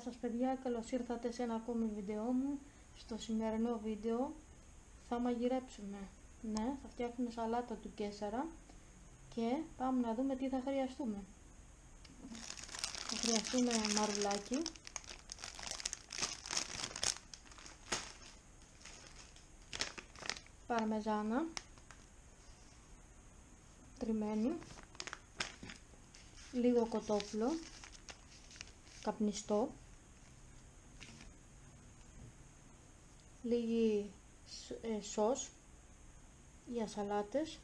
Γεια σας παιδιά, καλώς ήρθατε σε ένα ακόμη βίντεο μου. Στο σημερινό βίντεο θα μαγειρέψουμε. Ναι, θα φτιάχνουμε σαλάτα του Καίσαρα και πάμε να δούμε τι θα χρειαστούμε. Θα χρειαστούμε μαρουλάκι, παρμεζάνα τριμμένη, λίγο κοτόπουλο καπνιστό, λίγη σως για σαλάτες,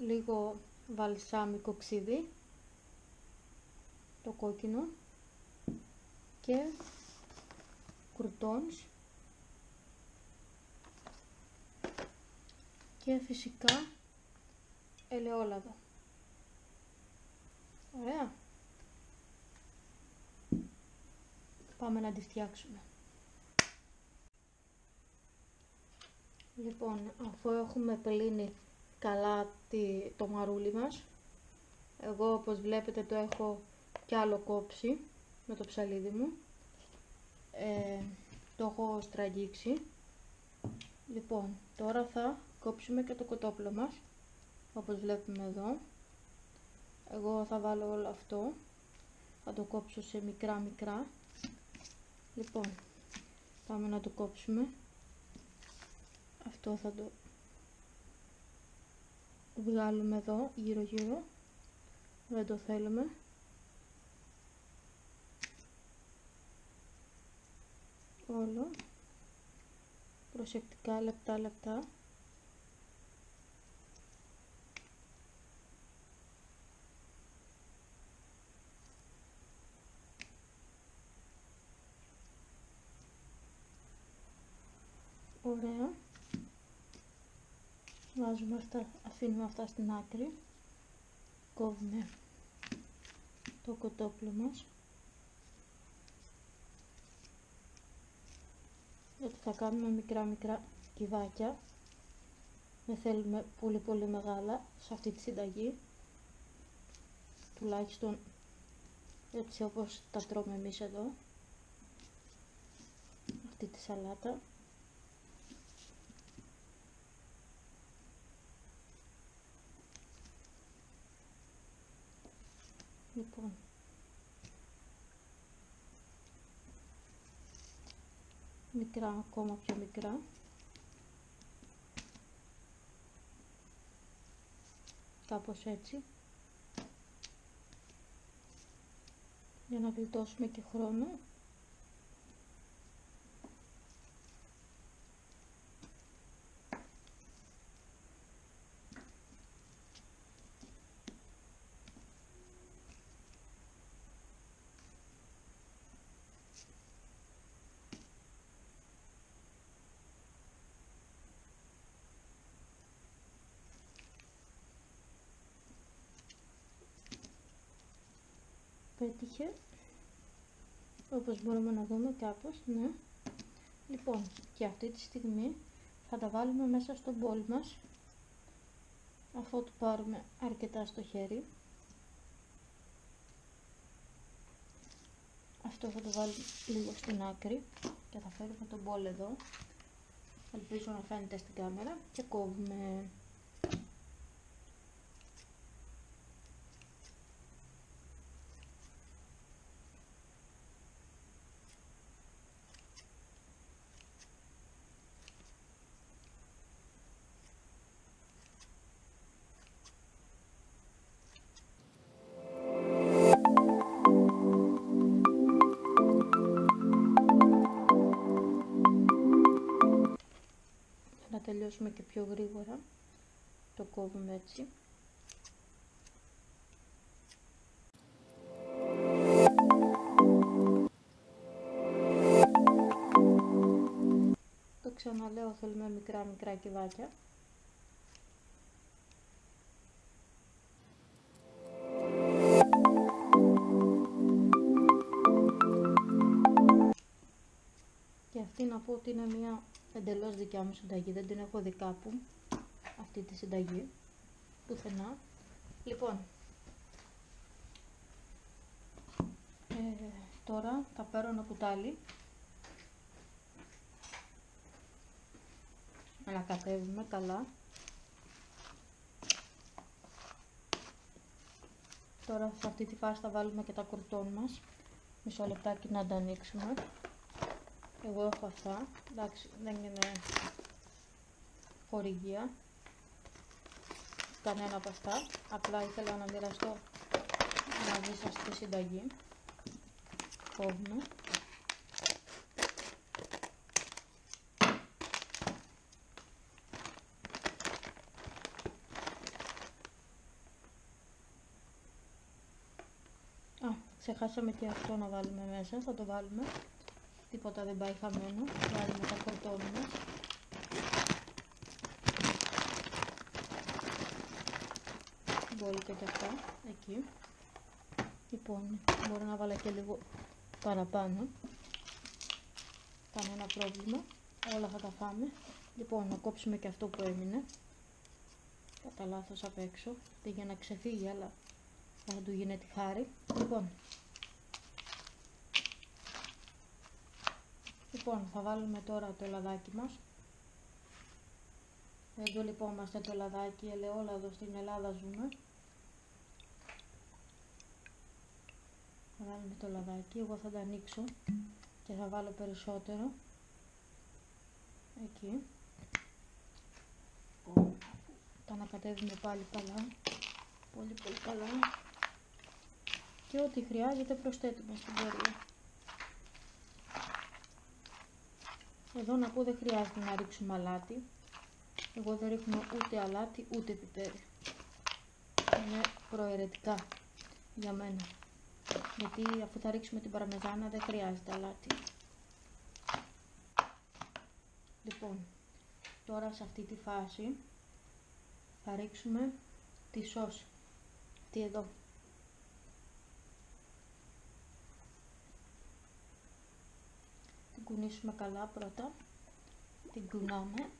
λίγο βαλσάμικο ξύδι, το κόκκινο και κρουτόνς και φυσικά ελαιόλαδο. Ωραία. Πάμε να τη φτιάξουμε. Λοιπόν, αφού έχουμε πλύνει καλά το μαρούλι μας, εγώ όπως βλέπετε το έχω κι άλλο κόψει με το ψαλίδι μου, το έχω στραγγίξει. Λοιπόν, τώρα θα κόψουμε και το κοτόπουλο μας, όπως βλέπουμε εδώ. Εγώ θα βάλω όλο αυτό, θα το κόψω σε μικρά. Λοιπόν, πάμε να το κόψουμε. Αυτό θα το βγάλουμε εδώ γύρω, δεν το θέλουμε. Όλο, προσεκτικά, λεπτά. Ωραία, βάζουμε αυτά, αφήνουμε αυτά στην άκρη, κόβουμε το κοτόπουλο μας, γιατί θα κάνουμε μικρά κυβάκια, δεν θέλουμε πολύ μεγάλα σε αυτή τη συνταγή, τουλάχιστον έτσι όπως τα τρώμε εμείς εδώ, αυτή τη σαλάτα. Λοιπόν, ακόμα πιο μικρά. Κάπως έτσι, για να γλιτώσουμε και χρόνο. Πέτυχε, όπως μπορούμε να δούμε κάπως, ναι. Λοιπόν, και αυτή τη στιγμή θα τα βάλουμε μέσα στο μπολ μας, αφού του πάρουμε αρκετά στο χέρι. Αυτό θα το βάλουμε λίγο στην άκρη και θα φέρουμε τον μπολ εδώ, ελπίζω να φαίνεται στην κάμερα, και κόβουμε. Τελειώσουμε και πιο γρήγορα, το κόβουμε έτσι. Το ξαναλέω, θέλουμε μικρά κυβάκια. Και αυτή να πω ότι είναι μια εντελώς δικιά μου συνταγή, δεν την έχω δει κάπου αυτή τη συνταγή, πουθενά. Λοιπόν, Τώρα θα πάρω ένα κουτάλι. Ανακατεύουμε καλά. Τώρα σε αυτή τη φάση θα βάλουμε και τα κουρτών μας. Μισό λεπτάκι να τα ανοίξουμε. Εγώ έχω αυτά. Εντάξει, δεν είναι χορηγία κανένα από αυτά. Απλά ήθελα να μοιραστώ μαζί σας τη συνταγή. Κόβουμε. Ξεχάσαμε και αυτό να βάλουμε μέσα, θα το βάλουμε. Τίποτα δεν πάει χαμένο. Βάλουμε τα κορτόνι μας. Μπορείτε και αυτά, εκεί. Λοιπόν, μπορώ να βάλω και λίγο παραπάνω. Κανένα πρόβλημα, όλα θα τα φάμε. Λοιπόν, να κόψουμε και αυτό που έμεινε. Κατά λάθος απ' έξω, για να ξεφύγει, αλλά θα του γίνεται χάρη. Λοιπόν, θα βάλουμε τώρα το λαδάκι μας. Δεν το λυπόμαστε το λαδάκι, ελαιόλαδο στην Ελλάδα ζούμε. Θα βάλουμε το λαδάκι, εγώ θα το ανοίξω και θα βάλω περισσότερο. Εκεί. Τα ανακατεύουμε πάλι καλά. Πολύ πολύ καλά. Και ό,τι χρειάζεται προσθέτουμε στην πορεία. Εδώ να πω δεν χρειάζεται να ρίξουμε αλάτι. Εγώ δεν ρίχνω ούτε αλάτι ούτε πιπέρι. Είναι προαιρετικά για μένα. Γιατί αφού θα ρίξουμε την παρμεζάνα δεν χρειάζεται αλάτι. Λοιπόν, τώρα σε αυτή τη φάση θα ρίξουμε τη σόση. Αυτή εδώ. Την κουνήσουμε καλά πρώτα, την κουνάμε,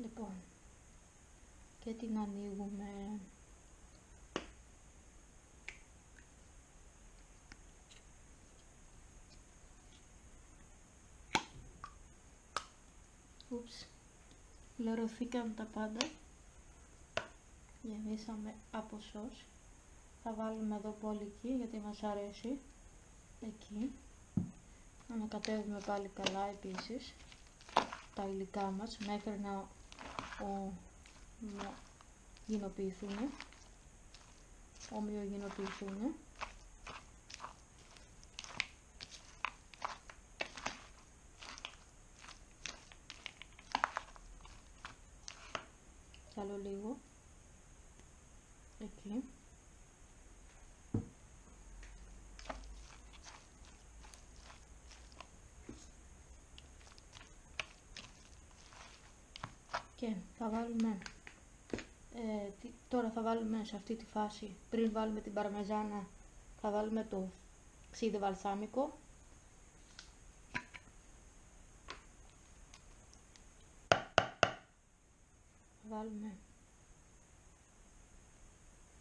λοιπόν, και την ανοίγουμε. Ούψ, λερωθήκαν τα πάντα, γεμίσαμε από σως. Θα βάλουμε εδώ πολυκή γιατί μας αρέσει, εκεί. Ανακατεύουμε πάλι καλά επίσης τα υλικά μας μέχρι να ομοιογενοποιηθούν. Κι άλλο λίγο εκεί. Και θα βάλουμε, τώρα θα βάλουμε σε αυτή τη φάση, πριν βάλουμε την παρμεζάνα, θα βάλουμε το ξύδι βαλσάμικο. Θα βάλουμε,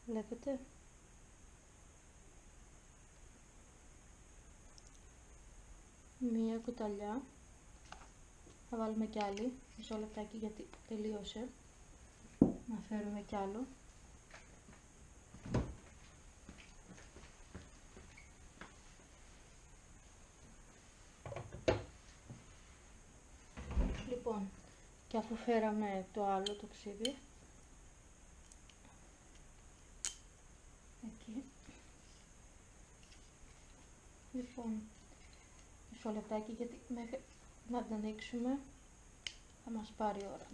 βλέπετε, μία κουταλιά. Θα βάλουμε κι άλλη, μισό λεπτάκι γιατί τελείωσε, να φέρουμε κι άλλο. Λοιπόν, και αφού φέραμε το άλλο το ξύδι, εκεί. Λοιπόν, μισό λεπτάκι γιατί μέχρι να την ανοίξουμε θα μας πάρει ώρα.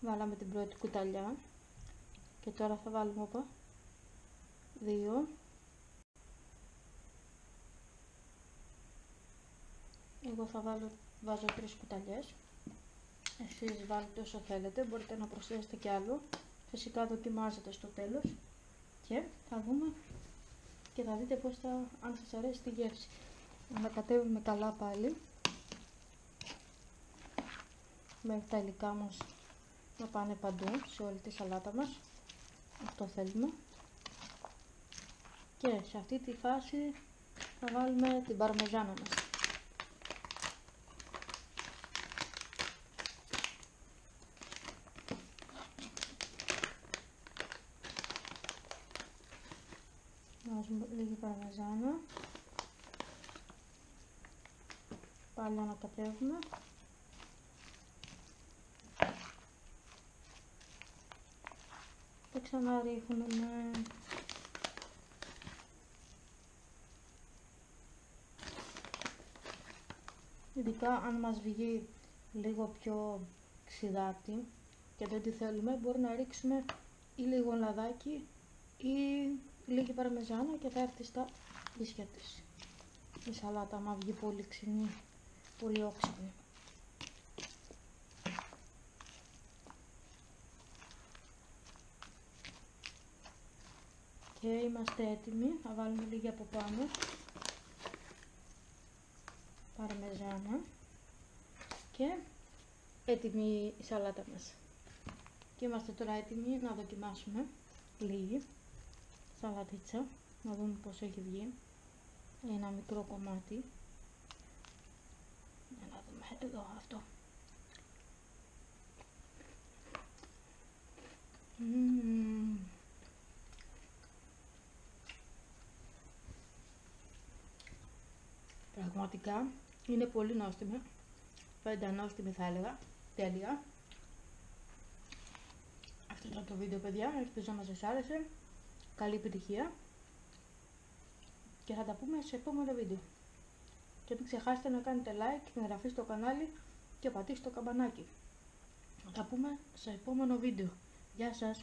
Βάλαμε την πρώτη κουταλιά και τώρα θα βάλουμε όπα, δύο, εγώ θα βάζω 3 κουταλιές, εσείς βάλετε όσο θέλετε, μπορείτε να προσθέσετε κι άλλο. Φυσικά δοκιμάζετε στο τέλος και θα δούμε και θα δείτε πώς αν σας αρέσει τη γεύση. Ανακατεύουμε καλά πάλι. μέχρι τα υλικά μας να πάνε παντού σε όλη τη σαλάτα μας. Αυτό θέλουμε. Και σε αυτή τη φάση θα βάλουμε την παρμεζάνα μας. Βάζουμε λίγη παρμεζάνα. Πάλι ανακατεύουμε. Και ξαναρίχνουμε. Ειδικά αν μας βγει λίγο πιο ξυδάτη και δεν τη θέλουμε, μπορεί να ρίξουμε ή λίγο λαδάκι ή λίγη παρμεζάνα και θα έρθει στα ίσια της η σαλάτα, άμα βγει πολύ ξινή, πολύ όξινη. Και είμαστε έτοιμοι, θα βάλουμε λίγη από πάνω παρμεζάνα και έτοιμη η σαλάτα μας. Και είμαστε τώρα έτοιμοι να δοκιμάσουμε λίγη σαλατίτσα, να δούμε πως έχει βγει. Ένα μικρό κομμάτι. Να δούμε εδώ αυτό. Πραγματικά είναι πολύ νόστιμη, πεντανόστιμη θα έλεγα, τέλεια. Αυτό ήταν το βίντεο, παιδιά, ελπίζω να σας άρεσε. Καλή επιτυχία και θα τα πούμε σε επόμενο βίντεο. Και μην ξεχάσετε να κάνετε like, να εγγραφείτε στο κανάλι και πατήστε το καμπανάκι. Θα τα πούμε σε επόμενο βίντεο. Γεια σας!